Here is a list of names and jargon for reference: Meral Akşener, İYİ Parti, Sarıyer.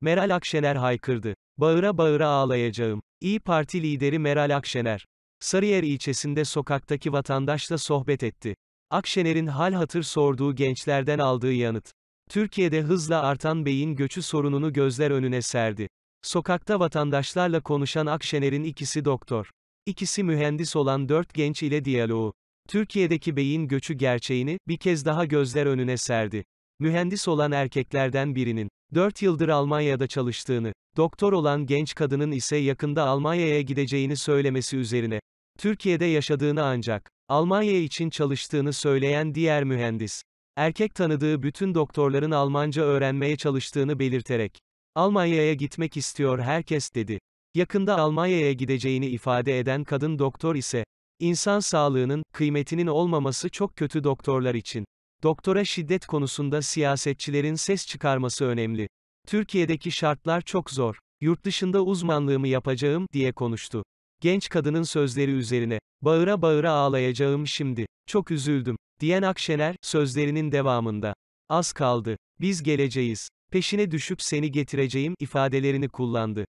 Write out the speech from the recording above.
Meral Akşener haykırdı. Bağıra bağıra ağlayacağım. İYİ Parti lideri Meral Akşener, Sarıyer ilçesinde sokaktaki vatandaşla sohbet etti. Akşener'in hal hatır sorduğu gençlerden aldığı yanıt, Türkiye'de hızla artan beyin göçü sorununu gözler önüne serdi. Sokakta vatandaşlarla konuşan Akşener'in ikisi doktor, ikisi mühendis olan 4 genç ile diyaloğu, Türkiye'deki beyin göçü gerçeğini bir kez daha gözler önüne serdi. Mühendis olan erkeklerden birinin 4 yıldır Almanya'da çalıştığını, doktor olan genç kadının ise yakında Almanya'ya gideceğini söylemesi üzerine, Türkiye'de yaşadığını ancak Almanya için çalıştığını söyleyen diğer mühendis, erkek tanıdığı bütün doktorların Almanca öğrenmeye çalıştığını belirterek, Almanya'ya gitmek istiyor herkes dedi. Yakında Almanya'ya gideceğini ifade eden kadın doktor ise, insan sağlığının kıymetinin olmaması çok kötü doktorlar için. Doktora şiddet konusunda siyasetçilerin ses çıkarması önemli. Türkiye'deki şartlar çok zor. Yurt dışında uzmanlığımı yapacağım diye konuştu. Genç kadının sözleri üzerine, bağıra bağıra ağlayacağım şimdi. Çok üzüldüm, diyen Akşener, sözlerinin devamında, az kaldı, biz geleceğiz, peşine düşüp seni getireceğim ifadelerini kullandı.